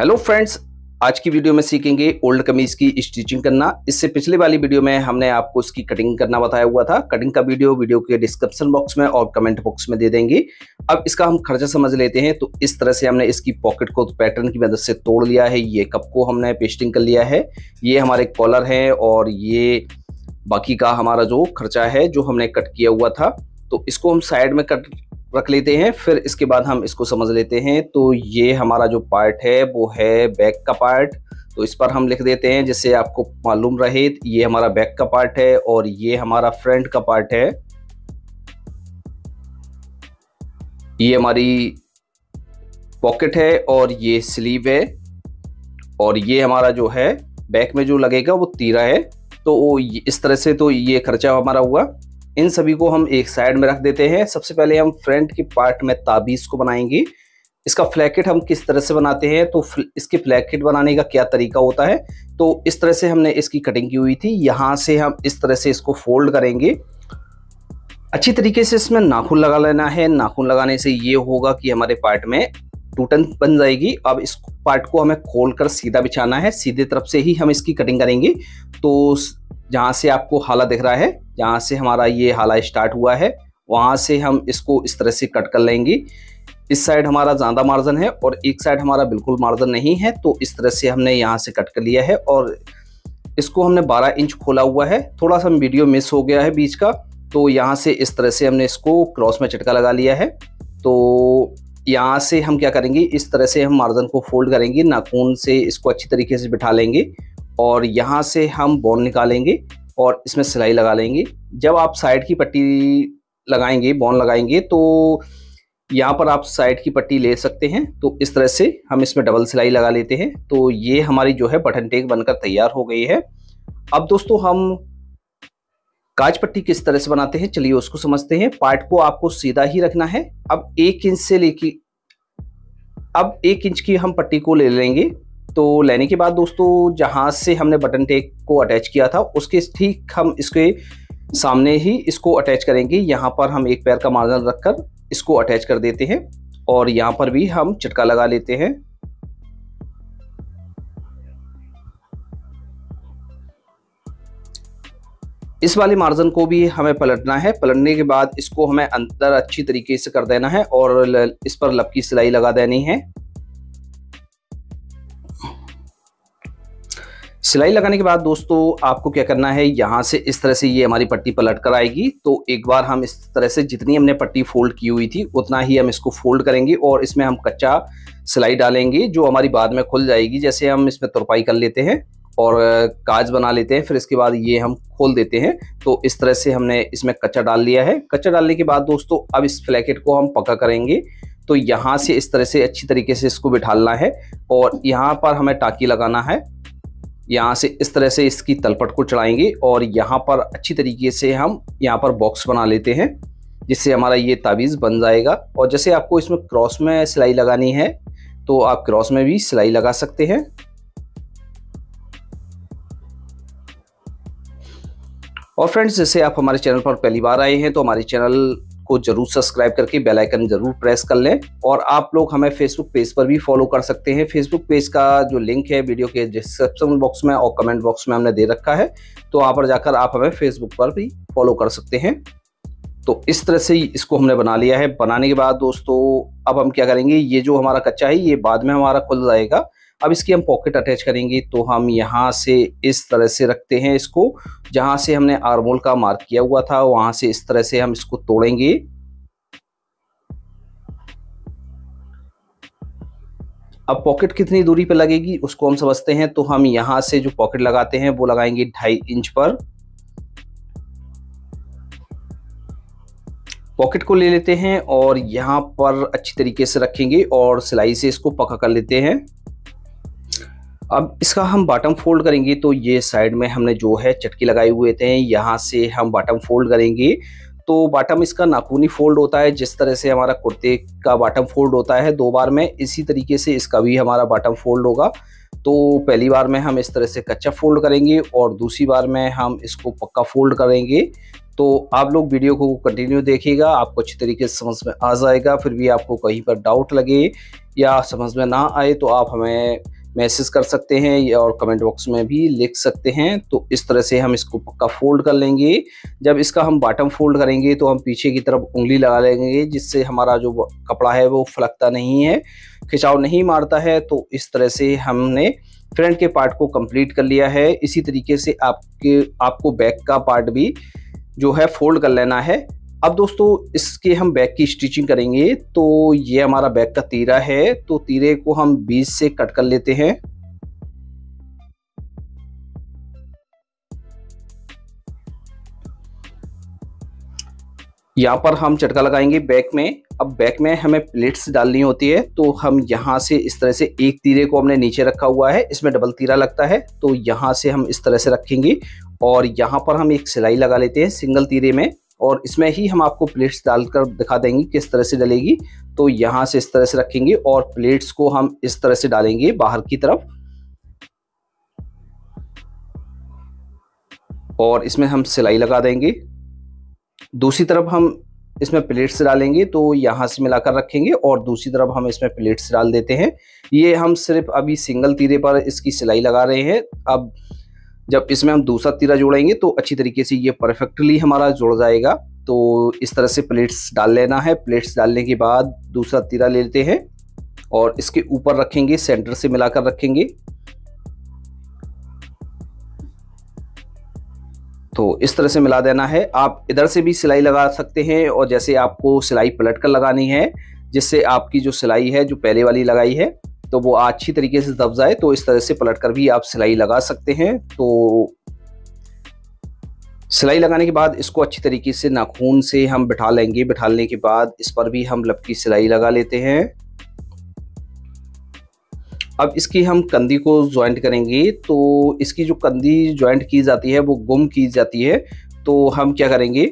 Hello friends, आज की video में सीखेंगे ओल्ड कमीज की स्टिचिंग करना। इससे पिछले वाली वीडियो में हमने आपको इसकी कटिंग करना बताया हुआ था। कटिंग का वीडियो के डिस्क्रिप्शन बॉक्स में और कमेंट बॉक्स में दे देंगे। अब इसका हम खर्चा समझ लेते हैं। तो इस तरह से हमने इसकी पॉकेट को पैटर्न की मदद से तोड़ लिया है। ये कप को हमने पेस्टिंग कर लिया है। ये हमारे कॉलर है और ये बाकी का हमारा जो खर्चा है जो हमने कट किया हुआ था, तो इसको हम साइड में कट रख लेते हैं। फिर इसके बाद हम इसको समझ लेते हैं। तो ये हमारा जो पार्ट है वो है बैक का पार्ट, तो इस पर हम लिख देते हैं जिससे आपको मालूम रहे। ये हमारा बैक का पार्ट है और ये हमारा फ्रंट का पार्ट है। ये हमारी पॉकेट है और ये स्लीव है और ये हमारा जो है बैक में जो लगेगा वो तीरा है। तो इस तरह से तो ये खर्चा हमारा हुआ। इन सभी को हम एक साइड में रख देते हैं। सबसे पहले हम फ्रंट के पार्ट में ताबीज़ को बनाएंगे। इसका फ्लैकेट हम किस तरह से बनाते हैं, तो इसके फ्लैकेट बनाने का क्या तरीका होता है, तो इस तरह से हमने इसकी कटिंग की हुई थी। यहाँ से हम इस तरह से इसको फोल्ड करेंगे। अच्छी तरीके से इसमें नाखून लगा लेना है। नाखून लगाने से ये होगा कि हमारे पार्ट में टूटन बन जाएगी। अब इस पार्ट को हमें खोल कर सीधा बिछाना है। सीधे तरफ से ही हम इसकी कटिंग करेंगे। तो जहाँ से आपको हाला दिख रहा है, जहाँ से हमारा ये हाला स्टार्ट हुआ है, वहाँ से हम इसको इस तरह से कट कर लेंगे। इस साइड हमारा ज़्यादा मार्जिन है और एक साइड हमारा बिल्कुल मार्जिन नहीं है, तो इस तरह से हमने यहाँ से कट कर लिया है। और इसको हमने 12 इंच खोला हुआ है। थोड़ा सा वीडियो मिस हो गया है बीच का, तो यहाँ से इस तरह से हमने इसको क्रॉस में चटका लगा लिया है। तो यहाँ से हम क्या करेंगे, इस तरह से हम मार्जिन को फोल्ड करेंगे, नाखून से इसको अच्छी तरीके से बिठा लेंगे और यहाँ से हम बॉन निकालेंगे और इसमें सिलाई लगा लेंगे। जब आप साइड की पट्टी लगाएंगे, बॉन लगाएंगे, तो यहाँ पर आप साइड की पट्टी ले सकते हैं। तो इस तरह से हम इसमें डबल सिलाई लगा लेते हैं। तो ये हमारी जो है बटन टेक बनकर तैयार हो गई है। अब दोस्तों हम काज पट्टी किस तरह से बनाते हैं, चलिए उसको समझते हैं। पार्ट को आपको सीधा ही रखना है। अब 1 इंच की हम पट्टी को ले लेंगे। तो लेने के बाद दोस्तों जहाँ से हमने बटन टेक को अटैच किया था उसके ठीक हम इसके सामने ही इसको अटैच करेंगे। यहाँ पर हम एक पैर का मार्जिन रखकर इसको अटैच कर देते हैं और यहाँ पर भी हम चटका लगा लेते हैं। इस वाले मार्जिन को भी हमें पलटना है। पलटने के बाद इसको हमें अंदर अच्छी तरीके से कर देना है और इस पर लब की सिलाई लगा देनी है। सिलाई लगाने के बाद दोस्तों आपको क्या करना है, यहाँ से इस तरह से ये हमारी पट्टी पलट कर आएगी। तो एक बार हम इस तरह से जितनी हमने पट्टी फोल्ड की हुई थी उतना ही हम इसको फोल्ड करेंगे और इसमें हम कच्चा सिलाई डालेंगे जो हमारी बाद में खुल जाएगी। जैसे हम इसमें तुरपाई कर लेते हैं और काज बना लेते हैं, फिर इसके बाद ये हम खोल देते हैं। तो इस तरह से हमने इसमें कच्चा डाल लिया है। कच्चा डालने के बाद दोस्तों अब इस फ्लैकेट को हम पक्का करेंगे। तो यहाँ से इस तरह से अच्छी तरीके से इसको बिठालना है और यहाँ पर हमें टाँकी लगाना है। यहाँ से इस तरह से इसकी तलपट को चढ़ाएंगे और यहाँ पर अच्छी तरीके से हम यहाँ पर बॉक्स बना लेते हैं जिससे हमारा ये ताबीज़ बन जाएगा। और जैसे आपको इसमें क्रॉस में सिलाई लगानी है तो आप क्रॉस में भी सिलाई लगा सकते हैं। और फ्रेंड्स, जैसे आप हमारे चैनल पर पहली बार आए हैं तो हमारे चैनल को जरूर सब्सक्राइब करके बेल आइकन जरूर प्रेस कर लें। और आप लोग हमें फेसबुक पेज पर भी फॉलो कर सकते हैं। फेसबुक पेज का जो लिंक है वीडियो के डिस्क्रिप्शन बॉक्स में और कमेंट बॉक्स में हमने दे रखा है, तो वहाँ पर जाकर आप हमें फेसबुक पर भी फॉलो कर सकते हैं। तो इस तरह से इसको हमने बना लिया है। बनाने के बाद दोस्तों अब हम क्या करेंगे, ये जो हमारा कच्चा है ये बाद में हमारा खुल जाएगा। अब इसकी हम पॉकेट अटैच करेंगे। तो हम यहाँ से इस तरह से रखते हैं इसको, जहाँ से हमने आर्मोल का मार्क किया हुआ था वहाँ से इस तरह से हम इसको तोड़ेंगे। अब पॉकेट कितनी दूरी पर लगेगी उसको हम समझते हैं। तो हम यहाँ से जो पॉकेट लगाते हैं वो लगाएंगे 2.5 इंच पर। पॉकेट को ले लेते हैं और यहाँ पर अच्छी तरीके से रखेंगे और सिलाई से इसको पक्का कर लेते हैं। अब इसका हम बॉटम फोल्ड करेंगे। तो ये साइड में हमने जो है चटकी लगाए हुए थे, यहाँ से हम बॉटम फोल्ड करेंगे। तो बॉटम इसका नाखूनी फोल्ड होता है, जिस तरह से हमारा कुर्ते का बॉटम फोल्ड होता है 2 बार में, इसी तरीके से इसका भी हमारा बॉटम फोल्ड होगा। तो पहली बार में हम इस तरह से कच्चा फोल्ड करेंगे और दूसरी बार में हम इसको पक्का फोल्ड करेंगे। तो आप लोग वीडियो को कंटिन्यू देखिएगा, आपको अच्छी तरीके से समझ में आ जाएगा। फिर भी आपको कहीं पर डाउट लगे या समझ में ना आए तो आप हमें मैसेज कर सकते हैं और कमेंट बॉक्स में भी लिख सकते हैं। तो इस तरह से हम इसको पक्का फोल्ड कर लेंगे। जब इसका हम बॉटम फोल्ड करेंगे तो हम पीछे की तरफ उंगली लगा लेंगे, जिससे हमारा जो कपड़ा है वो फलकता नहीं है, खिंचाव नहीं मारता है। तो इस तरह से हमने फ्रंट के पार्ट को कंप्लीट कर लिया है। इसी तरीके से आपको बैक का पार्ट भी जो है फोल्ड कर लेना है। अब दोस्तों इसके हम बैक की स्टिचिंग करेंगे। तो ये हमारा बैक का तीरा है, तो तीरे को हम बीच से कट कर लेते हैं। यहाँ पर हम चटका लगाएंगे बैक में। अब बैक में हमें प्लेट्स डालनी होती है, तो हम यहाँ से इस तरह से एक तीरे को हमने नीचे रखा हुआ है, इसमें डबल तीरा लगता है, तो यहाँ से हम इस तरह से रखेंगे और यहाँ पर हम एक सिलाई लगा लेते हैं सिंगल तीरे में, और इसमें ही हम आपको प्लेट्स डालकर दिखा देंगे किस तरह से डलेगी। तो यहाँ से इस तरह से रखेंगे और प्लेट्स को हम इस तरह से डालेंगे बाहर की तरफ, और इसमें हम सिलाई लगा देंगे। दूसरी तरफ हम इसमें प्लेट्स डालेंगे, तो यहाँ से मिलाकर रखेंगे और दूसरी तरफ हम इसमें प्लेट्स डाल देते हैं। ये हम सिर्फ अभी सिंगल तीरे पर इसकी सिलाई लगा रहे हैं। अब जब इसमें हम दूसरा तीरा जोड़ेंगे तो अच्छी तरीके से ये परफेक्टली हमारा जुड़ जाएगा। तो इस तरह से प्लेट्स डाल लेना है। प्लेट्स डालने के बाद दूसरा तीरा ले लेते हैं और इसके ऊपर रखेंगे, सेंटर से मिलाकर रखेंगे। तो इस तरह से मिला देना है। आप इधर से भी सिलाई लगा सकते हैं, और जैसे आपको सिलाई पलट कर लगानी है, जिससे आपकी जो सिलाई है जो पहले वाली लगाई है तो वो अच्छी तरीके से दब जाए, तो इस तरह से पलट कर भी आप सिलाई लगा सकते हैं। तो सिलाई लगाने के बाद इसको अच्छी तरीके से नाखून से हम बिठा लेंगे। बिठाने के बाद इस पर भी हम लपकी सिलाई लगा लेते हैं। अब इसकी हम कंधी को ज्वाइंट करेंगे। तो इसकी जो कंधी ज्वाइंट की जाती है वो गुम की जाती है, तो हम क्या करेंगे,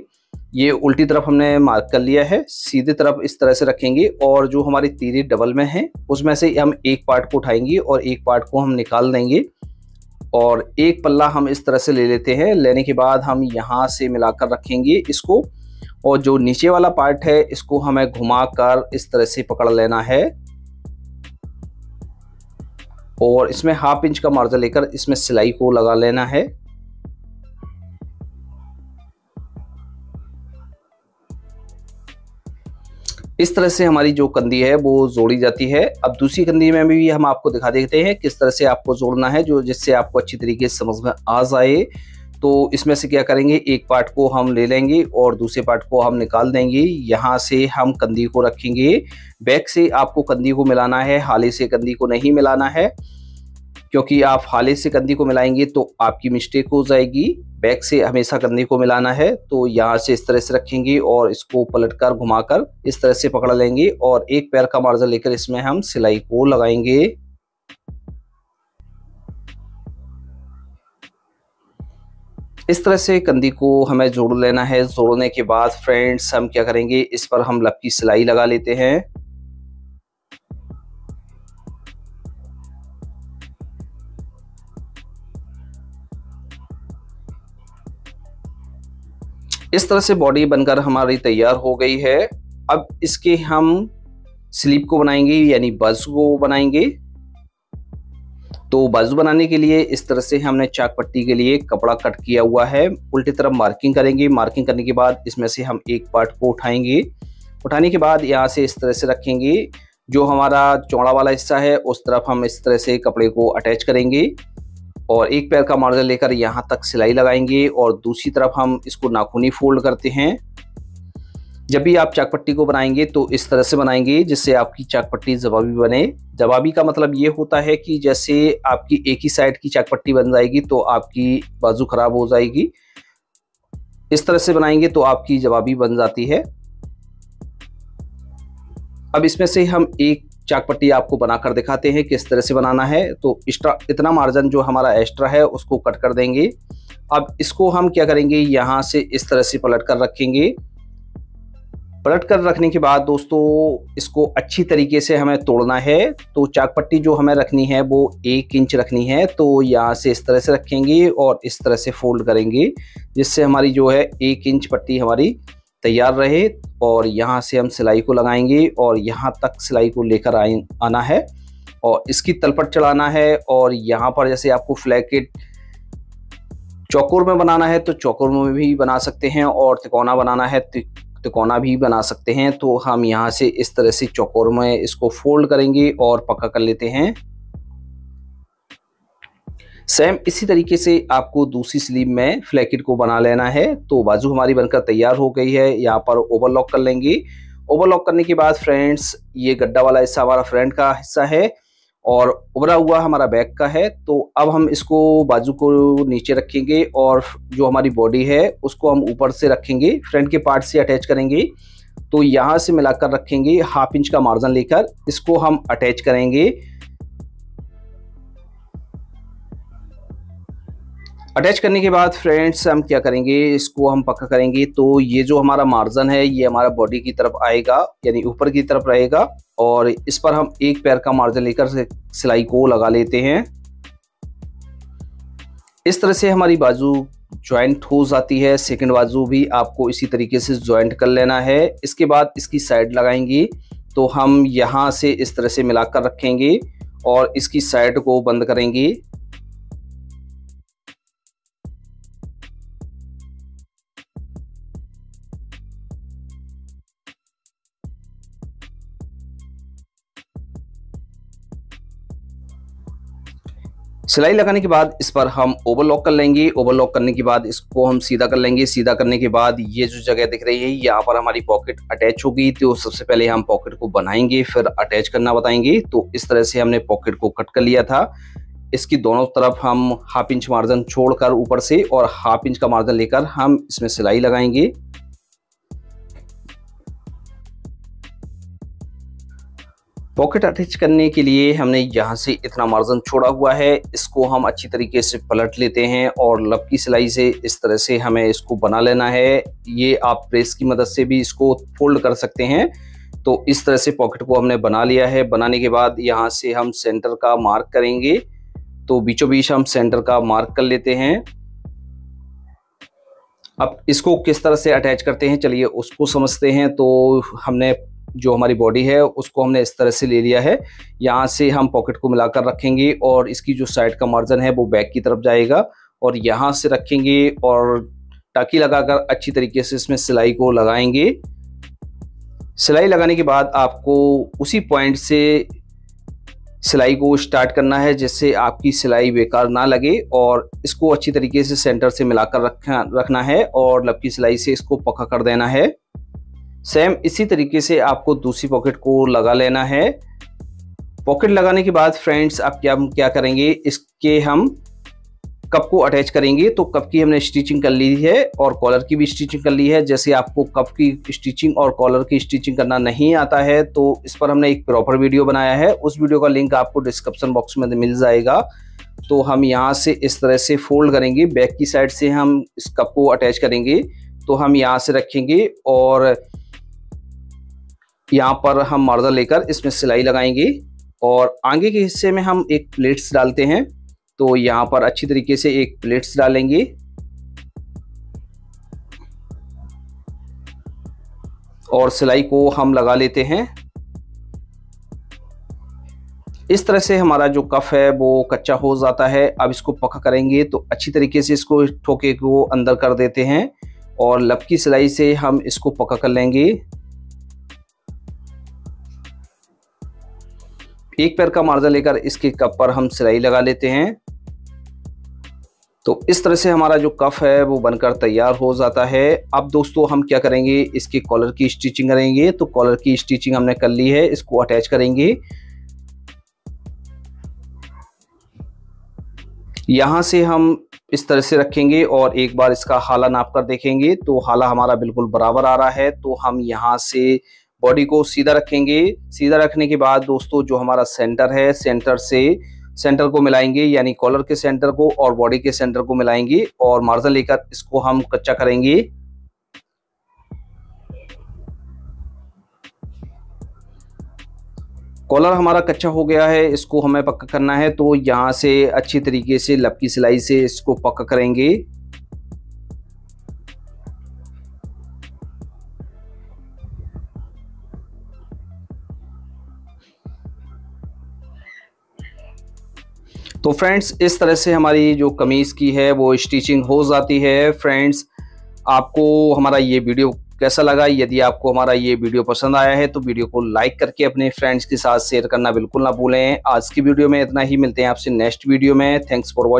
ये उल्टी तरफ हमने मार्क कर लिया है, सीधे तरफ इस तरह से रखेंगे और जो हमारे तीरे डबल में हैं उसमें से हम एक पार्ट को उठाएंगे और एक पार्ट को हम निकाल देंगे, और एक पल्ला हम इस तरह से ले लेते हैं। लेने के बाद हम यहाँ से मिलाकर रखेंगे इसको, और जो नीचे वाला पार्ट है इसको हमें घुमाकर इस तरह से पकड़ लेना है, और इसमें 1/2 इंच का मार्जिन लेकर इसमें सिलाई को लगा लेना है। इस तरह से हमारी जो कंधी है वो जोड़ी जाती है। अब दूसरी कंधी में भी हम आपको दिखा देते हैं किस तरह से आपको जोड़ना है, जो जिससे आपको अच्छी तरीके से समझ में आ जाए। तो इसमें से क्या करेंगे, एक पार्ट को हम ले लेंगे और दूसरे पार्ट को हम निकाल देंगे। यहाँ से हम कंधी को रखेंगे, बैक से आपको कंधी को मिलाना है, हाले से कंधी को नहीं मिलाना है, क्योंकि आप हाले से कंधी को मिलाएंगे तो आपकी मिस्टेक हो जाएगी। बैक से हमेशा कंधी को मिलाना है। तो यहाँ से इस तरह से रखेंगे और इसको पलटकर घुमाकर इस तरह से पकड़ लेंगे, और एक पैर का मार्जिन लेकर इसमें हम सिलाई को लगाएंगे। इस तरह से कंधी को हमें जोड़ लेना है। जोड़ने के बाद फ्रेंड्स हम क्या करेंगे, इस पर हम लपकी सिलाई लगा लेते हैं। इस तरह से बॉडी बनकर हमारी तैयार हो गई है। अब इसके हम स्लीव को बनाएंगे, यानी बाजू को बनाएंगे। तो बाजू बनाने के लिए इस तरह से हमने चाक पट्टी के लिए कपड़ा कट किया हुआ है। उल्टी तरफ मार्किंग करेंगे। मार्किंग करने के बाद इसमें से हम एक पार्ट को उठाएंगे। उठाने के बाद यहाँ से इस तरह से रखेंगे। जो हमारा चौड़ा वाला हिस्सा है उस तरफ हम इस तरह से कपड़े को अटैच करेंगे और एक पैर का मार्जिन लेकर यहाँ तक सिलाई लगाएंगे, और दूसरी तरफ हम इसको नाखूनी फोल्ड करते हैं। जब भी आप चाक पट्टी को बनाएंगे तो इस तरह से बनाएंगे, जिससे आपकी चाक पट्टी जवाबी बने। जवाबी का मतलब ये होता है कि जैसे आपकी एक ही साइड की चाक पट्टी बन जाएगी तो आपकी बाजू खराब हो जाएगी। इस तरह से बनाएंगे तो आपकी जवाबी बन जाती है। अब इसमें से हम एक चाक पट्टी आपको बनाकर दिखाते हैं किस तरह से बनाना है। तो इतना मार्जिन जो हमारा एक्स्ट्रा है उसको कट कर देंगे। अब इसको हम क्या करेंगे, यहाँ से इस तरह से पलट कर रखेंगे। पलट कर रखने के बाद दोस्तों इसको अच्छी तरीके से हमें तोड़ना है। तो चाक पट्टी जो हमें रखनी है वो 1 इंच रखनी है। तो यहाँ से इस तरह से रखेंगे और इस तरह से फोल्ड करेंगे, जिससे हमारी जो है 1 इंच पट्टी हमारी तैयार रहे। और यहाँ से हम सिलाई को लगाएंगे और यहाँ तक सिलाई को लेकर आना है और इसकी तलपट चढ़ाना है। और यहाँ पर जैसे आपको फ्लैकेट चौकोर में बनाना है तो चौकोर में भी बना सकते हैं और तिकोना बनाना है तिकोना भी बना सकते हैं। तो हम यहाँ से इस तरह से चौकोर में इसको फोल्ड करेंगे और पक्का कर लेते हैं। सेम इसी तरीके से आपको दूसरी स्लीव में फ्लैकेट को बना लेना है। तो बाजू हमारी बनकर तैयार हो गई है। यहाँ पर ओवरलॉक कर लेंगे। ओवरलॉक करने के बाद फ्रेंड्स ये गड्ढा वाला हिस्सा हमारा फ्रंट का हिस्सा है और उभरा हुआ हमारा बैक का है। तो अब हम इसको बाजू को नीचे रखेंगे और जो हमारी बॉडी है उसको हम ऊपर से रखेंगे, फ्रंट के पार्ट से अटैच करेंगे। तो यहाँ से मिलाकर रखेंगे, हाफ इंच का मार्जिन लेकर इसको हम अटैच करेंगे। अटैच करने के बाद फ्रेंड्स हम क्या करेंगे, इसको हम पक्का करेंगे। तो ये जो हमारा मार्जिन है ये हमारा बॉडी की तरफ आएगा यानी ऊपर की तरफ रहेगा और इस पर हम एक पैर का मार्जिन लेकर सिलाई को लगा लेते हैं। इस तरह से हमारी बाजू ज्वाइंट हो जाती है। सेकंड बाजू भी आपको इसी तरीके से ज्वाइंट कर लेना है। इसके बाद इसकी साइड लगाएंगे तो हम यहाँ से इस तरह से मिलाकर रखेंगे और इसकी साइड को बंद करेंगे। सिलाई लगाने के बाद इस पर हम ओवरलॉक कर लेंगे। ओवरलॉक करने के बाद इसको हम सीधा कर लेंगे। सीधा करने के बाद ये जो जगह दिख रही है यहाँ पर हमारी पॉकेट अटैच होगी। तो सबसे पहले हम पॉकेट को बनाएंगे फिर अटैच करना बताएंगे। तो इस तरह से हमने पॉकेट को कट कर लिया था। इसकी दोनों तरफ हम हाफ इंच मार्जिन छोड़कर ऊपर से और हाफ इंच का मार्जिन लेकर हम इसमें सिलाई लगाएंगे। पॉकेट अटैच करने के लिए हमने यहाँ से इतना मार्जिन छोड़ा हुआ है, इसको हम अच्छी तरीके से पलट लेते हैं और लब की सिलाई से इस तरह से हमें इसको बना लेना है। ये आप प्रेस की मदद से भी इसको फोल्ड कर सकते हैं। तो इस तरह से पॉकेट को हमने बना लिया है। बनाने के बाद यहाँ से हम सेंटर का मार्क करेंगे। तो बीचों बीच हम सेंटर का मार्क कर लेते हैं। अब इसको किस तरह से अटैच करते हैं चलिए उसको समझते हैं। तो हमने जो हमारी बॉडी है उसको हमने इस तरह से ले लिया है। यहाँ से हम पॉकेट को मिलाकर रखेंगे और इसकी जो साइड का मार्जिन है वो बैक की तरफ जाएगा और यहाँ से रखेंगे और टाकी लगाकर अच्छी तरीके से इसमें सिलाई को लगाएंगे। सिलाई लगाने के बाद आपको उसी पॉइंट से सिलाई को स्टार्ट करना है जिससे आपकी सिलाई बेकार ना लगे और इसको अच्छी तरीके से सेंटर से मिलाकर रखना है और लब की सिलाई से इसको पक्का कर देना है। सेम इसी तरीके से आपको दूसरी पॉकेट को लगा लेना है। पॉकेट लगाने के बाद फ्रेंड्स आप क्या करेंगे, इसके हम कप को अटैच करेंगे। तो कप की हमने स्टिचिंग कर ली है और कॉलर की भी स्टिचिंग कर ली है। जैसे आपको कप की स्टिचिंग और कॉलर की स्टिचिंग करना नहीं आता है तो इस पर हमने एक प्रॉपर वीडियो बनाया है, उस वीडियो का लिंक आपको डिस्क्रिप्शन बॉक्स में मिल जाएगा। तो हम यहाँ से इस तरह से फोल्ड करेंगे, बैक की साइड से हम इस कप को अटैच करेंगे। तो हम यहाँ से रखेंगे और यहाँ पर हम मार्जिन लेकर इसमें सिलाई लगाएंगे और आगे के हिस्से में हम एक प्लेट्स डालते हैं। तो यहाँ पर अच्छी तरीके से एक प्लेट्स डालेंगे और सिलाई को हम लगा लेते हैं। इस तरह से हमारा जो कफ है वो कच्चा हो जाता है। अब इसको पक्का करेंगे तो अच्छी तरीके से इसको ठोके को अंदर कर देते हैं और लब की सिलाई से हम इसको पक्का कर लेंगे। एक पैर का मार्जिन लेकर इसके कप पर हम सिलाई लगा लेते हैं। तो इस तरह से हमारा जो कफ है वो बनकर तैयार हो जाता है। अब दोस्तों हम क्या करेंगे, इसके कॉलर की स्टिचिंग करेंगे। तो कॉलर की स्टिचिंग हमने कर ली है, इसको अटैच करेंगे। यहाँ से हम इस तरह से रखेंगे और एक बार इसका हाला नाप कर देखेंगे। तो हाला हमारा बिल्कुल बराबर आ रहा है। तो हम यहाँ से बॉडी को सीधा रखेंगे। सीधा रखने के बाद दोस्तों जो हमारा सेंटर है, सेंटर से सेंटर को मिलाएंगे यानी कॉलर के सेंटर को और बॉडी के सेंटर को मिलाएंगे और मार्जिन लेकर इसको हम कच्चा करेंगे। कॉलर हमारा कच्चा हो गया है, इसको हमें पक्का करना है। तो यहाँ से अच्छी तरीके से लब की सिलाई से इसको पक्का करेंगे। तो फ्रेंड्स इस तरह से हमारी जो कमीज़ की है वो स्टिचिंग हो जाती है। फ्रेंड्स आपको हमारा ये वीडियो कैसा लगा, यदि आपको हमारा ये वीडियो पसंद आया है तो वीडियो को लाइक करके अपने फ्रेंड्स के साथ शेयर करना बिल्कुल ना भूलें। आज की वीडियो में इतना ही, मिलते हैं आपसे नेक्स्ट वीडियो में। Thanks for watching.